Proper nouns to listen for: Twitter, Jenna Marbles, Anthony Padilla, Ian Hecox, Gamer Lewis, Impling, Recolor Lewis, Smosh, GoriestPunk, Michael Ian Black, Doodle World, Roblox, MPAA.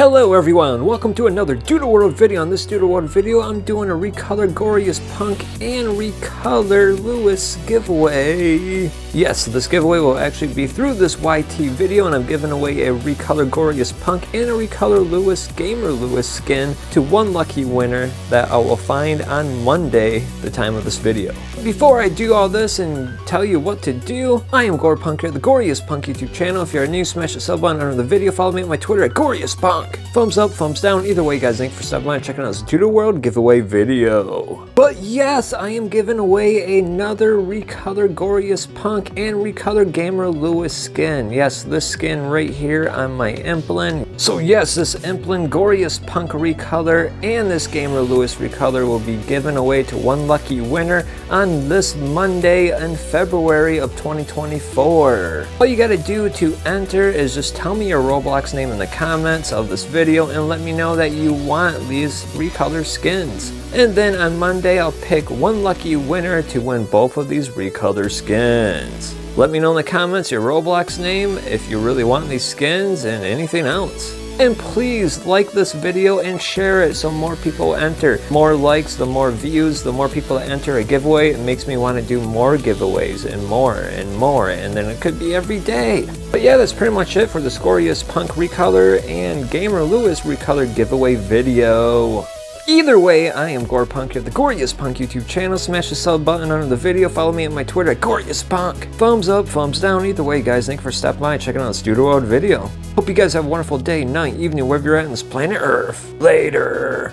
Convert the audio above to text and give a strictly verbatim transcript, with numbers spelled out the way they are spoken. Hello everyone, welcome to another Doodle World video. On this Doodle World video, I'm doing a Recolor GoriestPunk and Recolor Lewis giveaway. Yes, this giveaway will actually be through this Y T video, and I'm giving away a Recolor GoriestPunk and a Recolor Lewis Gamer Lewis skin to one lucky winner that I will find on Monday, the time of this video. Before I do all this and tell you what to do, I am GoriestPunk here at the GoriestPunk YouTube channel. If you're new, smash the sub button under the video. Follow me on my Twitter at GoriestPunk. Thumbs up, thumbs down, either way guys, thank you for stopping by and checking out this Doodle World giveaway video. But yes, I am giving away another Recolor GoriestPunk and Recolor Gamer Lewis skin. Yes, this skin right here on my Impling. So yes, this Impling GoriestPunk Recolor and this Gamer Lewis Recolor will be given away to one lucky winner on this Monday in February of twenty twenty-four. All you gotta do to enter is just tell me your Roblox name in the comments of this video and let me know that you want these Recolor skins, and then on Monday I'll pick one lucky winner to win both of these Recolor skins. Let me know in the comments your Roblox name if you really want these skins and anything else. And please like this video and share it so more people enter. More likes, the more views, the more people that enter a giveaway, it makes me want to do more giveaways and more and more, and then it could be every day. But yeah, that's pretty much it for the GoriestPunk Recolor and Gamer Lewis Recolor giveaway video. Either way, I am GoriestPunk of the GoriestPunk YouTube channel. Smash the sub button under the video. Follow me on my Twitter at GoriestPunk. Thumbs up, thumbs down. Either way, guys, thank you for stopping by and checking out this Doodle World video. Hope you guys have a wonderful day, night, evening, wherever you're at on this planet Earth. Later.